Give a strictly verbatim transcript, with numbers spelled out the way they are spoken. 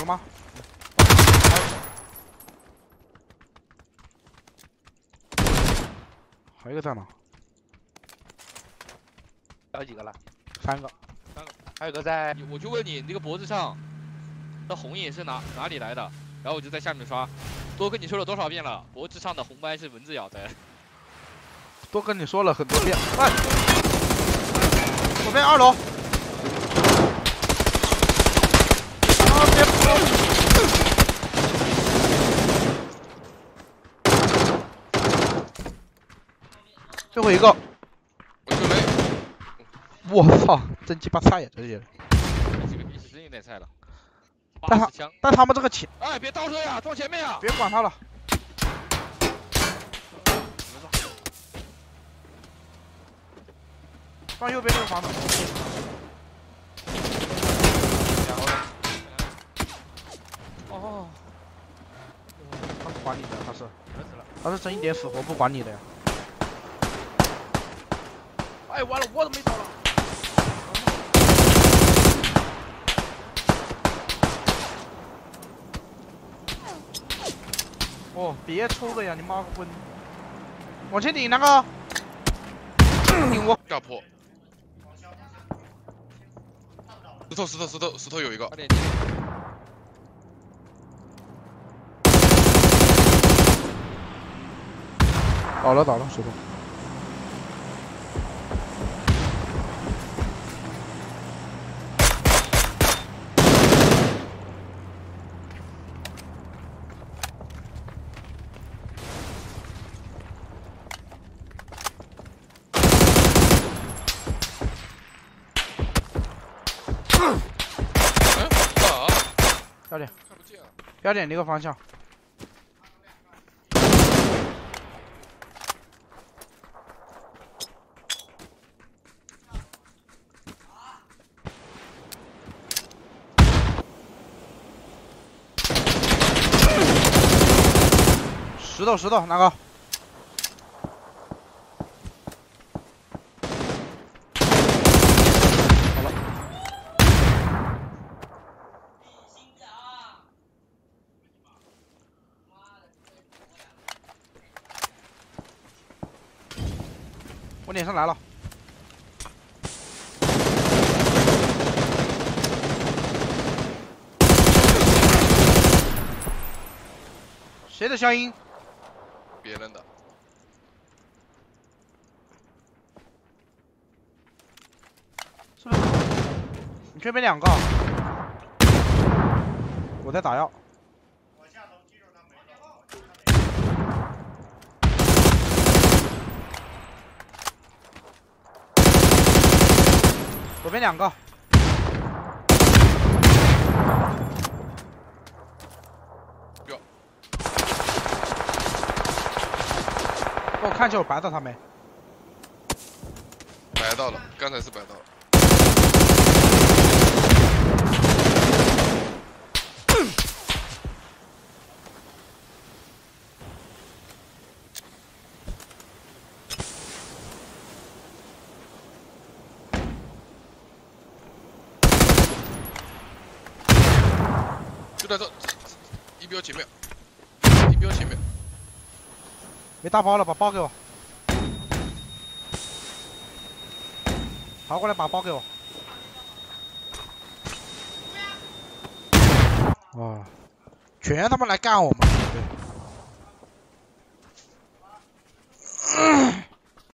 了吗？还有一个在吗？还有几个了？三个，三个，还有个在。我就问你，你那个脖子上的红印是哪哪里来的？然后我就在下面刷，多跟你说了多少遍了，脖子上的红斑是蚊子咬的。多跟你说了很多遍。哎，左边二楼。 最后一个，我就没，我操，真鸡巴菜呀！这些人，这个运气真有点菜了。但他但他们这个前，哎，别倒车呀，撞前面呀！别管他了。撞右边这个房子。哦，他不管你的，他是，他是真一点死活不管你的呀。 哎，完了，我怎么没招了？哦，别抽了呀，你妈个混！往前顶那个，顶我打破。石头，石头，石头，石头有一个。倒了，倒了，石头。 要点，要点那个方向。石头，石头，哪个？好了。 我脸上来了，谁的消音？别人的。是不是？你这边两个，我在打药。 左边两个，哟！我看见我白到他没？白到了，刚才是白到了。在这，一标前面，一标前面，没大包了，把包给我，跑过来把包给我。啊！全他妈来干我们！